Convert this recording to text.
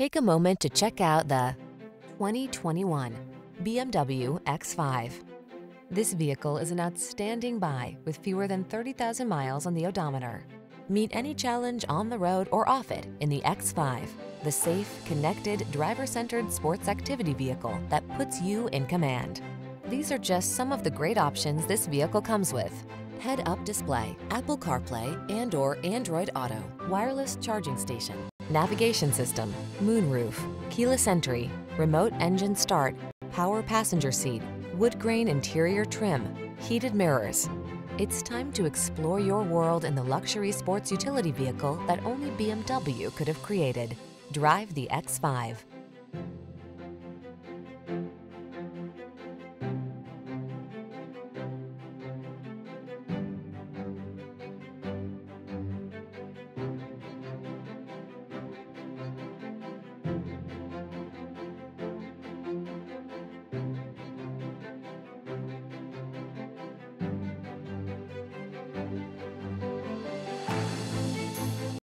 Take a moment to check out the 2021 BMW X5. This vehicle is an outstanding buy with fewer than 30,000 miles on the odometer. Meet any challenge on the road or off it in the X5, the safe, connected, driver-centered sports activity vehicle that puts you in command. These are just some of the great options this vehicle comes with: head-up display, Apple CarPlay and/or Android Auto, wireless charging station, navigation system, moonroof, keyless entry, remote engine start, power passenger seat, wood grain interior trim, heated mirrors. It's time to explore your world in the luxury sports utility vehicle that only BMW could have created. Drive the X5.